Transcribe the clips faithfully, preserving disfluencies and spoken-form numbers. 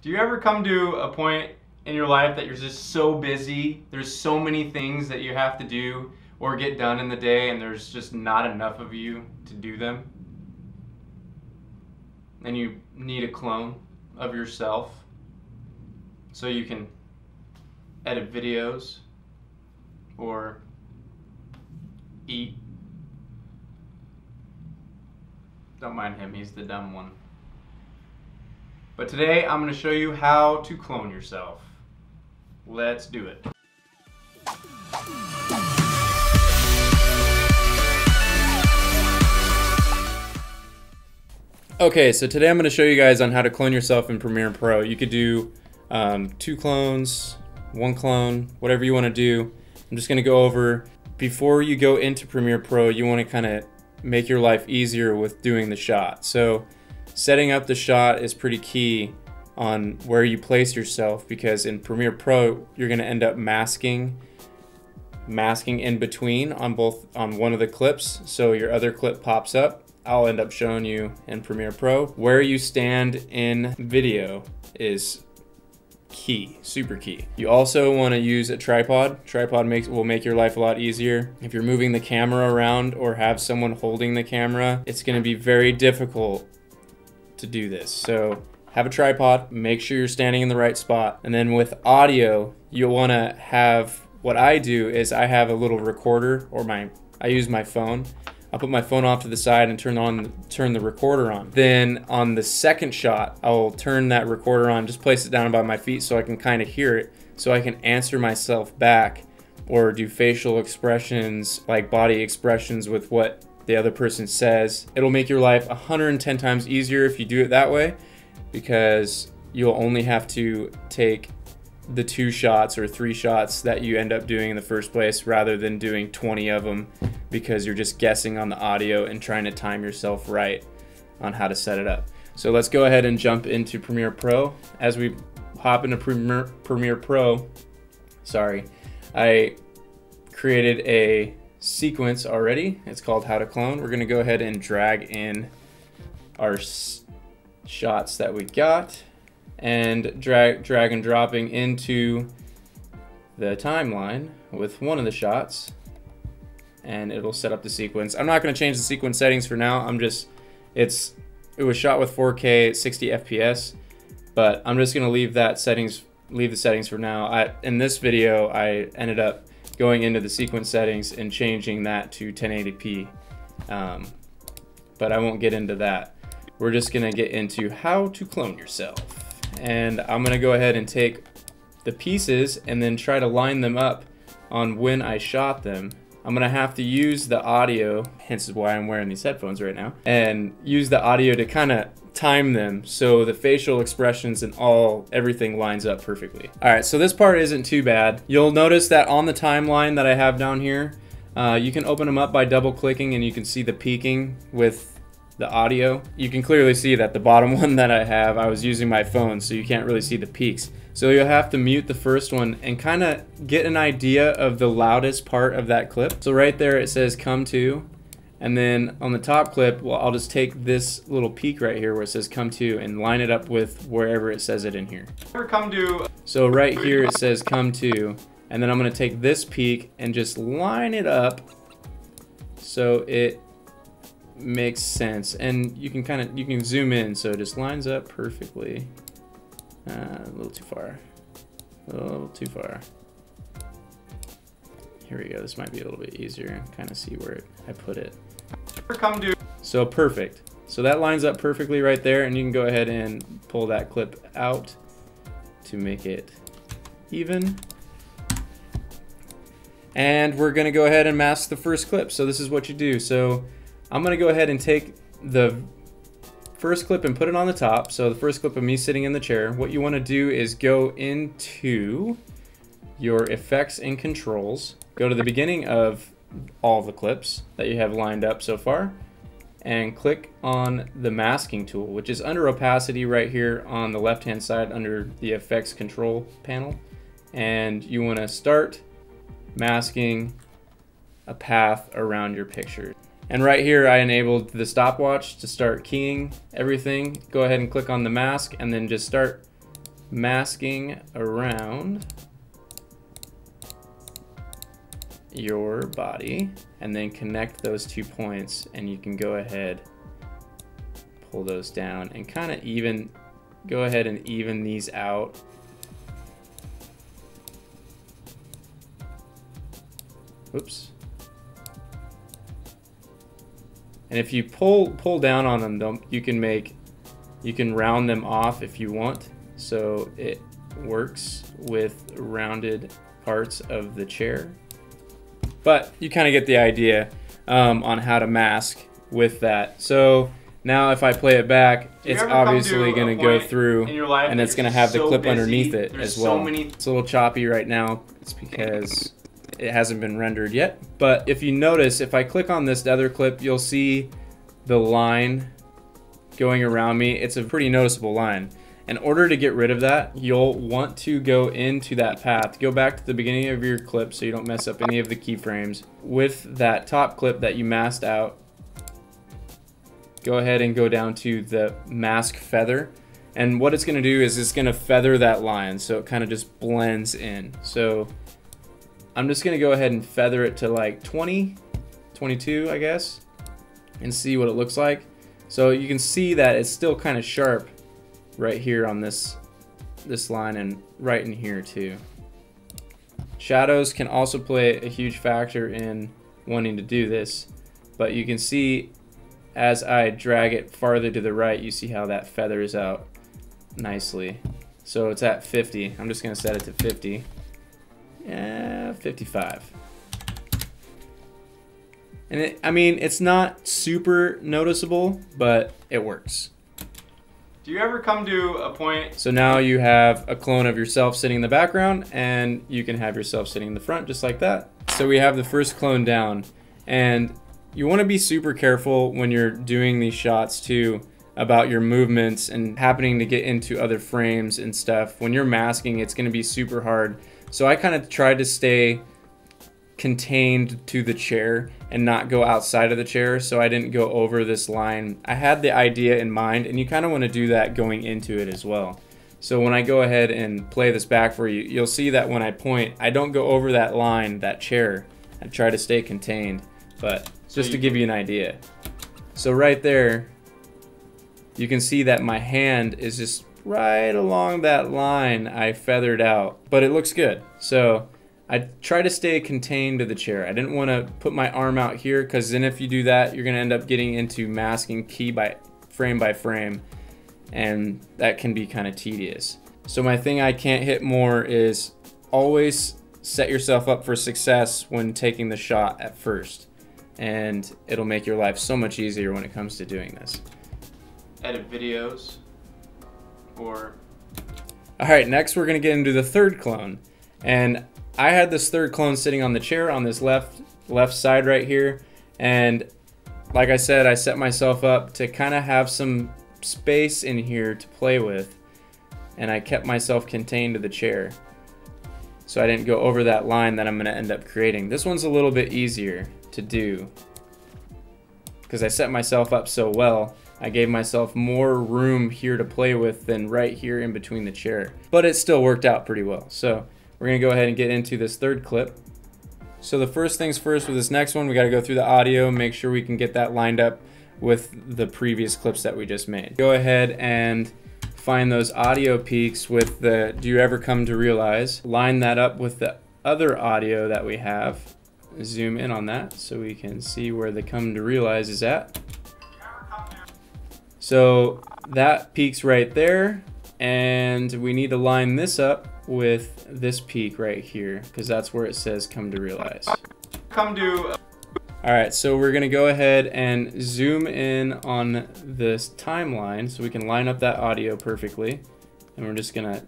Do you ever come to a point in your life that you're just so busy, there's so many things that you have to do or get done in the day, and there's just not enough of you to do them? And you need a clone of yourself so you can edit videos or eat. Don't mind him, he's the dumb one. But today, I'm going to show you how to clone yourself. Let's do it. Okay, so today I'm going to show you guys on how to clone yourself in Premiere Pro. You could do um, two clones, one clone, whatever you want to do. I'm just going to go over, before you go into Premiere Pro, you want to kind of make your life easier with doing the shot. So setting up the shot is pretty key on where you place yourself, because in Premiere Pro, you're gonna end up masking, masking in between on both, on one of the clips, so your other clip pops up. I'll end up showing you in Premiere Pro. Where you stand in video is key, super key. You also wanna use a tripod. Tripod makes will make your life a lot easier. If you're moving the camera around or have someone holding the camera, it's gonna be very difficult to do this. So have a tripod, make sure you're standing in the right spot. And then with audio, you'll want to have, what I do is I have a little recorder, or my, I use my phone. I'll put my phone off to the side and turn on, turn the recorder on. Then on the second shot, I'll turn that recorder on, just place it down by my feet so I can kind of hear it, so I can answer myself back or do facial expressions, like body expressions with what the other person says. It'll make your life one hundred ten times easier if you do it that way, because you'll only have to take the two shots or three shots that you end up doing in the first place, rather than doing twenty of them, because you're just guessing on the audio and trying to time yourself right on how to set it up. So let's go ahead and jump into Premiere Pro. As we hop into Premiere, Premiere Pro, sorry, I created a sequence already. It's called How to Clone. We're going to go ahead and drag in our s shots that we got, and drag drag and dropping into the timeline with one of the shots, and it'll set up the sequence. I'm not going to change the sequence settings for now. I'm just it's it was shot with four K at sixty F P S, but I'm just going to leave that settings leave the settings for now. I in this video I ended up going into the sequence settings and changing that to ten eighty P. Um, but I won't get into that. We're just gonna get into how to clone yourself. And I'm gonna go ahead and take the pieces and then try to line them up on when I shot them. I'm gonna have to use the audio, hence is why I'm wearing these headphones right now, and use the audio to kinda time them so the facial expressions and all, everything lines up perfectly. All right, so this part isn't too bad. You'll notice that on the timeline that I have down here, uh, you can open them up by double clicking, and you can see the peaking with the audio. You can clearly see that the bottom one that I have, I was using my phone, so you can't really see the peaks. So you'll have to mute the first one and kind of get an idea of the loudest part of that clip. So right there it says come to. And then on the top clip, well, I'll just take this little peak right here where it says come to and line it up with wherever it says it in here. Come to. So right here it says come to, and then I'm gonna take this peak and just line it up so it makes sense. And you can kind of, you can zoom in so it just lines up perfectly. Uh, a little too far, a little too far. Here we go, this might be a little bit easier and kind of see where it, I put it. Come to. So perfect. So that lines up perfectly right there, and you can go ahead and pull that clip out to make it even. And we're gonna go ahead and mask the first clip. So this is what you do. So I'm gonna go ahead and take the first clip and put it on the top. So the first clip of me sitting in the chair. What you wanna do is go into your effects and controls, go to the beginning of all the clips that you have lined up so far, and click on the masking tool, which is under opacity right here on the left hand side under the effects control panel. And you want to start masking a path around your picture. And right here I enabled the stopwatch to start keying everything. Go ahead and click on the mask and then just start masking around your body, and then connect those two points, and you can go ahead, pull those down, and kind of even, go ahead and even these out. Oops. And if you pull pull down on them, they'll, you can make, you can round them off if you want. So it works with rounded parts of the chair. But you kind of get the idea um, on how to mask with that. So now if I play it back, it's obviously going to go through, and it's going to have the clip underneath it as well. It's a little choppy right now. It's because it hasn't been rendered yet. But if you notice, if I click on this other clip, you'll see the line going around me. It's a pretty noticeable line. In order to get rid of that, you'll want to go into that path, go back to the beginning of your clip so you don't mess up any of the keyframes. With that top clip that you masked out, go ahead and go down to the mask feather. And what it's gonna do is it's gonna feather that line so it kind of just blends in. So I'm just gonna go ahead and feather it to like twenty, twenty-two, I guess, and see what it looks like. So you can see that it's still kind of sharp right here on this this line, and right in here too. Shadows can also play a huge factor in wanting to do this, but you can see as I drag it farther to the right, you see how that feathers out nicely. So it's at fifty. I'm just gonna set it to fifty. Yeah, fifty-five. And it, I mean, it's not super noticeable, but it works. Do you ever come to a point? So now you have a clone of yourself sitting in the background, and you can have yourself sitting in the front just like that. So we have the first clone down, and you want to be super careful when you're doing these shots too about your movements and happening to get into other frames and stuff. When you're masking, it's going to be super hard. So I kind of tried to stay contained to the chair and not go outside of the chair, so I didn't go over this line. I had the idea in mind, and you kind of want to do that going into it as well. So when I go ahead and play this back for you, you'll see that when I point, I don't go over that line, that chair. I try to stay contained, but just to give you an idea. So right there, you can see that my hand is just right along that line I feathered out, but it looks good. So I try to stay contained to the chair. I didn't want to put my arm out here, because then if you do that, you're going to end up getting into masking key by frame by frame, and that can be kind of tedious. So my thing I can't hit more is always set yourself up for success when taking the shot at first, and it'll make your life so much easier when it comes to doing this. Edit videos or... All right, next we're going to get into the third clone. And I had this third clone sitting on the chair on this left left side right here, and like I said, I set myself up to kind of have some space in here to play with, and I kept myself contained to the chair so I didn't go over that line that I'm going to end up creating. This one's a little bit easier to do because I set myself up so well. I gave myself more room here to play with than right here in between the chair, but it still worked out pretty well. So we're gonna go ahead and get into this third clip. So the first things first with this next one, we gotta go through the audio, make sure we can get that lined up with the previous clips that we just made. Go ahead and find those audio peaks with the Do You Ever Come to Realize. Line that up with the other audio that we have. Zoom in on that so we can see where the Come to Realize is at. So that peak's right there, and we need to line this up with this peak right here, because that's where it says Come to Realize. Come to. All right, so we're gonna go ahead and zoom in on this timeline so we can line up that audio perfectly. And we're just gonna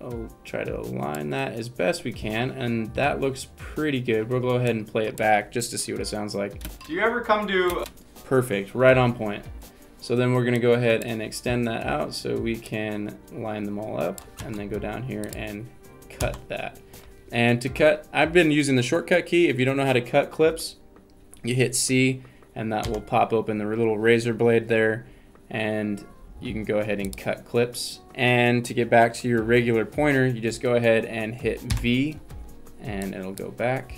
oh, try to align that as best we can. And that looks pretty good. We'll go ahead and play it back just to see what it sounds like. Do you ever come to? Perfect, right on point. So then we're gonna go ahead and extend that out so we can line them all up, and then go down here and cut that. And to cut, I've been using the shortcut key. If you don't know how to cut clips, you hit C, and that will pop open the little razor blade there, and you can go ahead and cut clips. And to get back to your regular pointer, you just go ahead and hit V and it'll go back.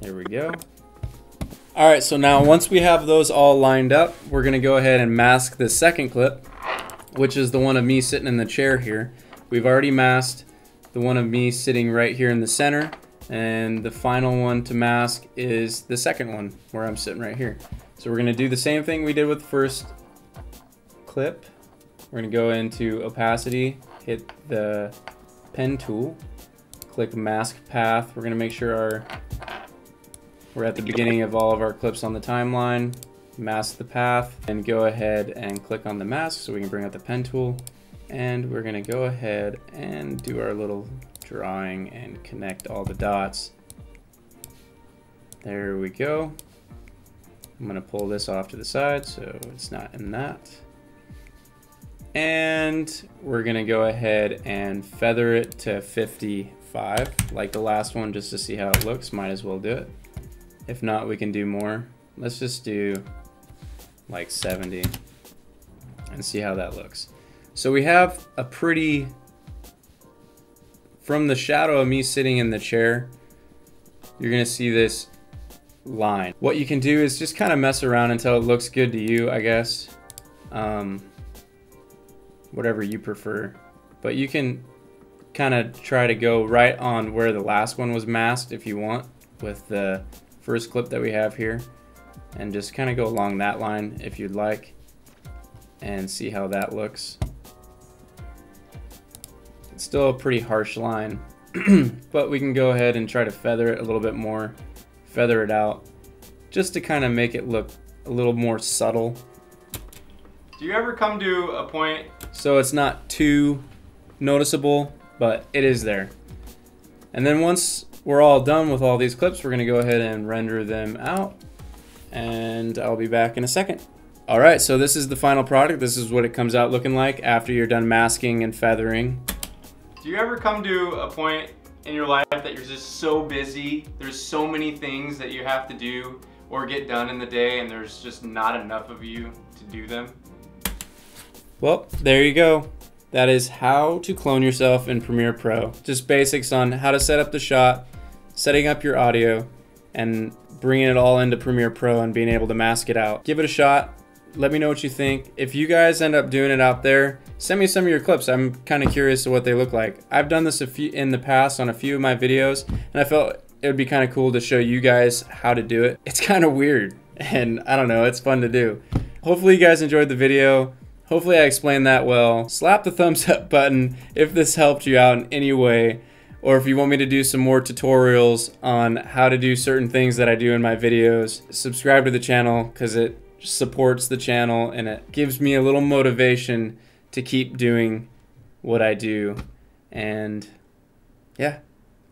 There we go. All right, so now once we have those all lined up, we're gonna go ahead and mask this second clip, which is the one of me sitting in the chair here. We've already masked the one of me sitting right here in the center, and the final one to mask is the second one where I'm sitting right here. So we're gonna do the same thing we did with the first clip. We're gonna go into opacity, hit the pen tool, click mask path. We're gonna make sure our we're at the beginning of all of our clips on the timeline, mask the path, and go ahead and click on the mask so we can bring out the pen tool. And we're gonna go ahead and do our little drawing and connect all the dots. There we go. I'm gonna pull this off to the side so it's not in that. And we're gonna go ahead and feather it to fifty-five, like the last one, just to see how it looks. Might as well do it. If not, we can do more. Let's just do like seventy and see how that looks. So we have a pretty, from the shadow of me sitting in the chair, you're gonna see this line. What you can do is just kind of mess around until it looks good to you, I guess. Um, whatever you prefer. But you can kind of try to go right on where the last one was masked if you want, with the first clip that we have here, and just kind of go along that line if you'd like and see how that looks. It's still a pretty harsh line, but we can go ahead and try to feather it a little bit more, feather it out, just to kind of make it look a little more subtle. Do you ever come to a point so it's not too noticeable, but it is there? And then once we're all done with all these clips, we're gonna go ahead and render them out, and I'll be back in a second. All right, so this is the final product. This is what it comes out looking like after you're done masking and feathering. Do you ever come to a point in your life that you're just so busy, there's so many things that you have to do or get done in the day, and there's just not enough of you to do them? Well, there you go. That is how to clone yourself in Premiere Pro. Just basics on how to set up the shot, setting up your audio, and bringing it all into Premiere Pro and being able to mask it out. Give it a shot. Let me know what you think. If you guys end up doing it out there, send me some of your clips. I'm kind of curious to what they look like. I've done this a few in the past on a few of my videos, and I felt it would be kind of cool to show you guys how to do it. It's kind of weird, and I don't know, it's fun to do. Hopefully you guys enjoyed the video. Hopefully I explained that well. Slap the thumbs up button if this helped you out in any way, or if you want me to do some more tutorials on how to do certain things that I do in my videos. Subscribe to the channel because it supports the channel and it gives me a little motivation to keep doing what I do. And yeah,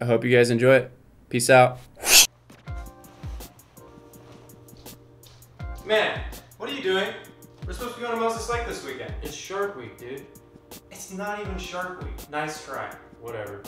I hope you guys enjoy it. Peace out. Man, what are you doing? We're supposed to be going to Moses Lake this weekend. It's Shark Week, dude. It's not even Shark Week. Nice try. Whatever.